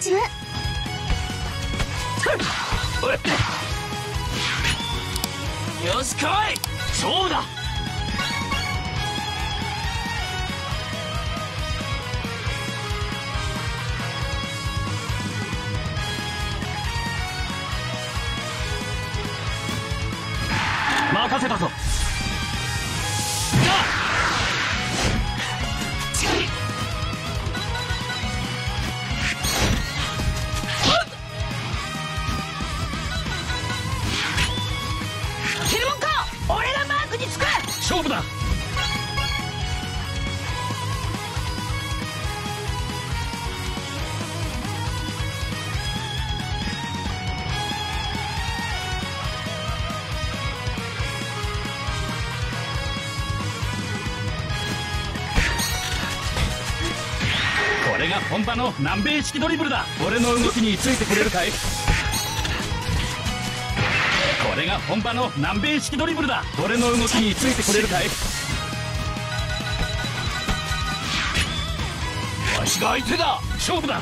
撃中。よし来い、勝負だ。任せたぞ。勝負だ。これが本場の南米式ドリブルだ。俺の動きについてくれるかい？これが本場の南米式ドリブルだ。俺の動きについてこれるかい？わしが相手だ。勝負だ。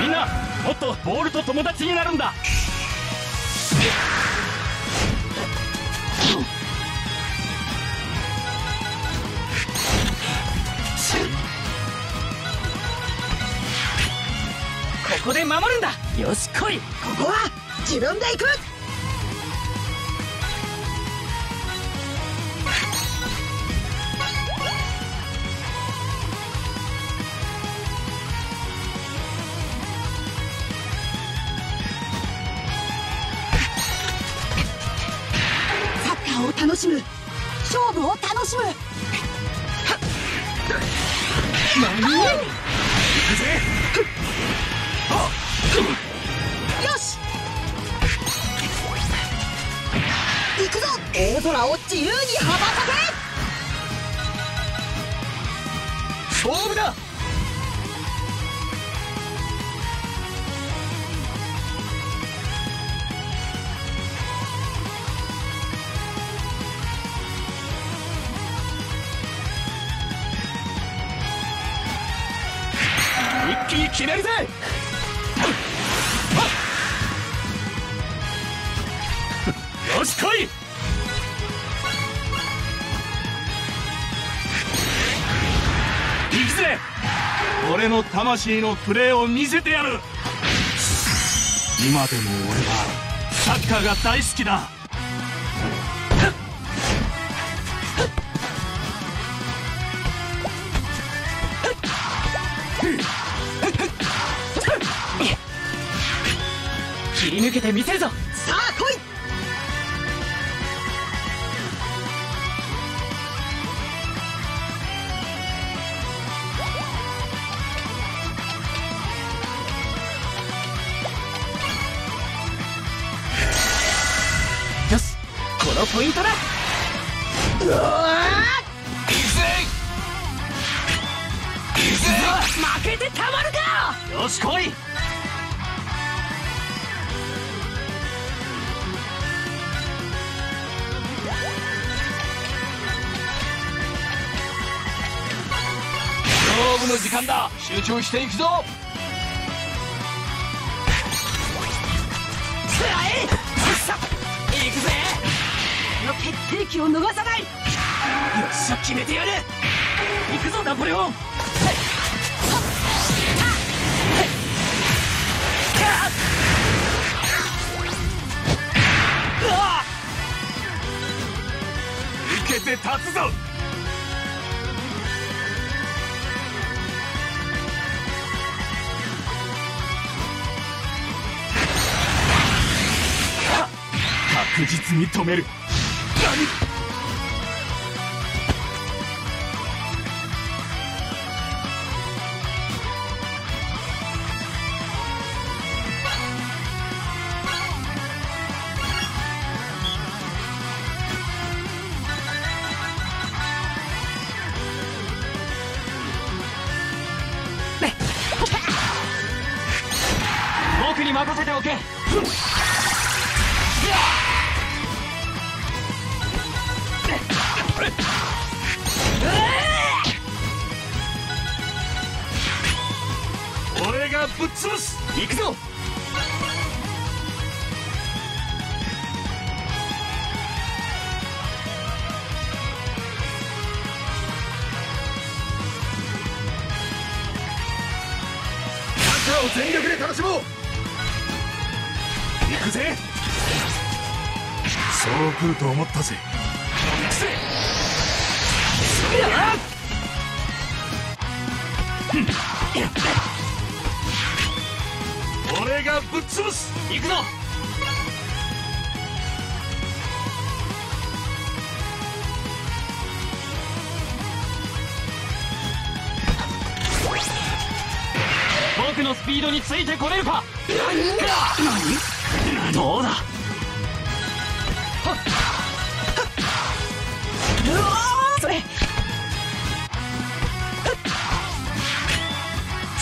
みんなもっとボールと友達になるんだ。ここで守るんだ。よし来い。ここは自分で行く。サッカーを楽しむ、勝負を楽しむ。行くぜ。よし行くぞ。大空を自由に羽ばたけ。勝負だ。一気に決めるぜ。よし来い。行くぜ。俺の魂のプレーを見せてやる。今でも俺はサッカーが大好きだ。切り抜けてみせるぞ。さあ来い。ポイントだ。うわあ！いくぜ！いくぜ！負けてたまるか！よし来い！勝負の時間だ。集中していくぞ。つらい！さあ、いくぜ！決定機を逃さない。よし決めてやる。行くぞナポレオン。よ受けて立つぞ。確実に止める。ねっに任せておけ。俺がぶっ潰す。行くぞ。を全力で楽しもう。行くぜ。そう来ると思ったぜ。行くぜ。俺がぶっ潰す。行くぞ。僕のスピードについてこれるか。どうだ。それ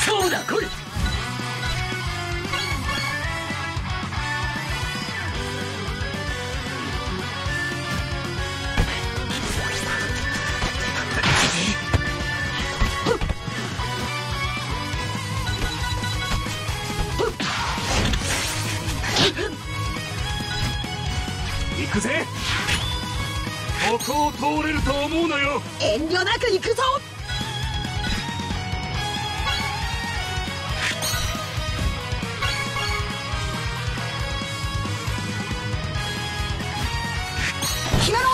そうだ。来い。行くぜ。ここを通れると思うのよ。遠慮なく行くぞ。ひなの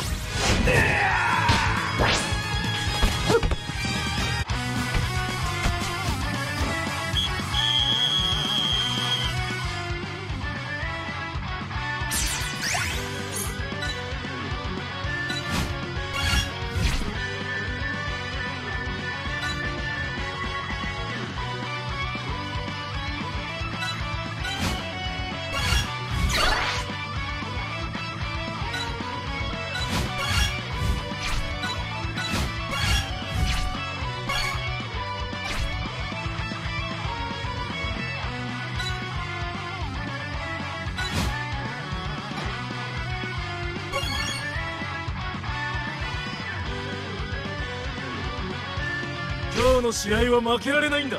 今日の試合は負けられないんだ。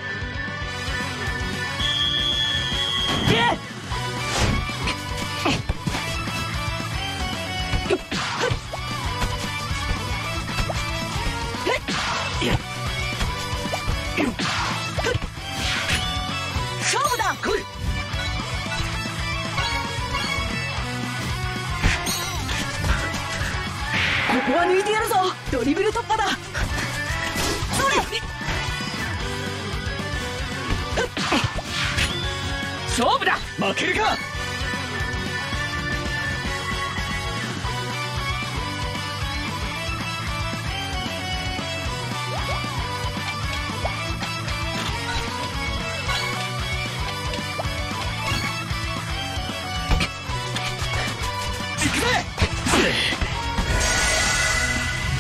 勝負だ。来い。ここは抜いてやるぞ。ドリブル突破だ。勝負だ。負けるか。いくぜ。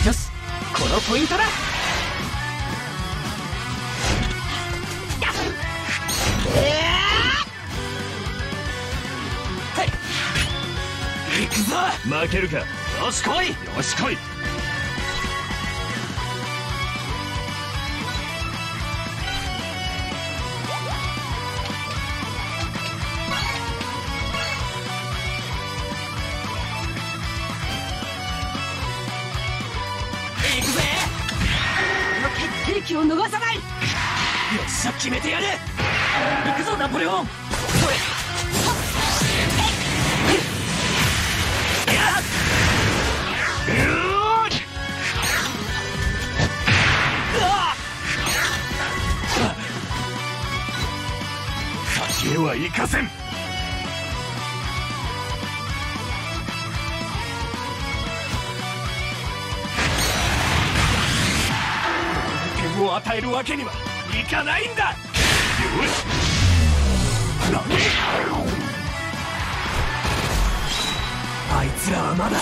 よし、このポイントだ。負けるか。よし来い。よし来い。いくぜ。この決定機を逃さない。よっしゃ、決めてやる。いくぞナポレオン。家は行かせん。点を与えるわけにはいかないんだ。よし。何？あいつらはまだ。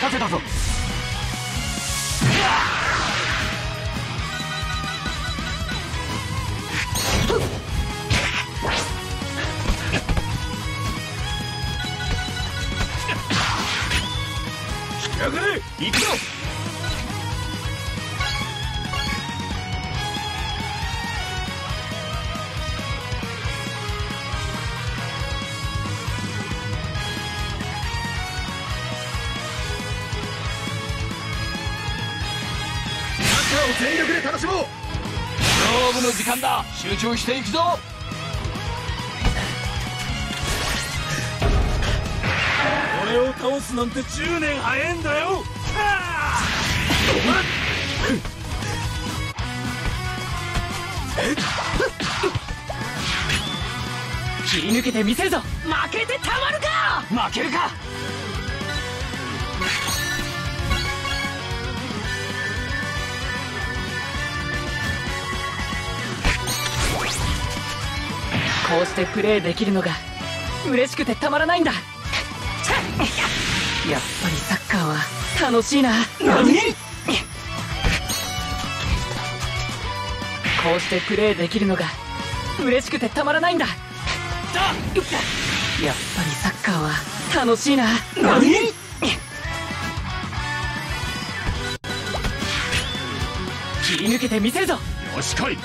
任せたぞ。引き上がれ、行くぞ。中を全力で楽しもう。勝負の時間だ。集中していくぞ。俺を倒すなんて10年早えんだよ。切り抜けてみせるぞ。負けてたまるか。負けるか。こうしてプレーできるのが嬉しくてたまらないんだ。やっぱりサッカーは楽しいな。何？こうしてプレーできるのが嬉しくてたまらないんだ。やっぱりサッカーは楽しいな。何？切り抜けてみせるぞ。よし来い。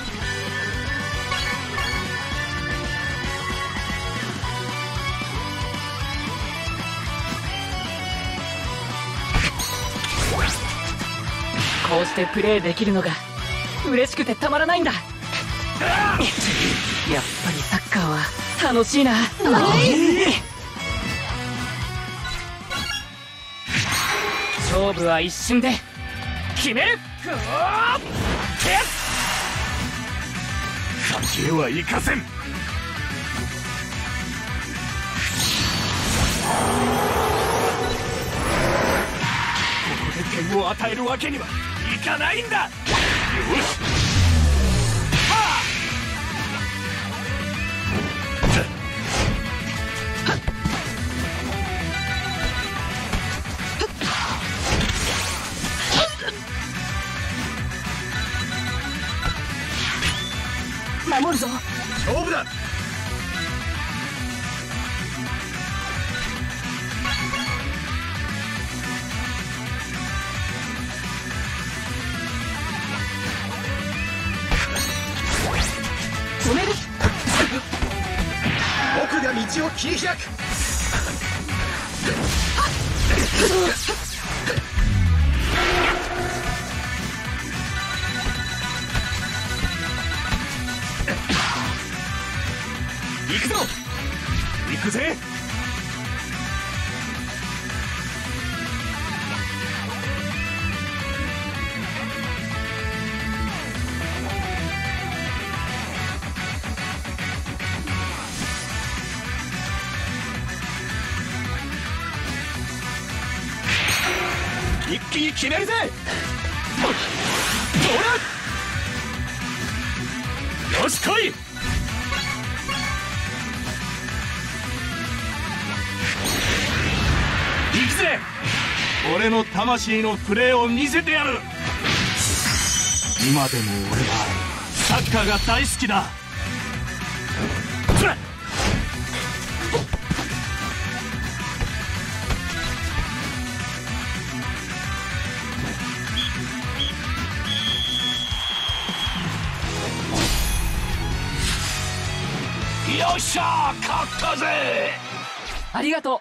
こうしてプレーできるのが嬉しくてたまらないんだ。やっぱりサッカーは楽しいな。勝負は一瞬で決める。先へは行かせん。この点を与えるわけにはいかないんだ。よし。守るぞ。勝負だ。止める。僕が道を切り開く。行くぞ。行くぜ。一気に決めるぜ。ほら。よし来い。俺の魂のプレーを見せてやる。今でも俺はサッカーが大好きだ。よっしゃー、勝ったぜ。ありがとう。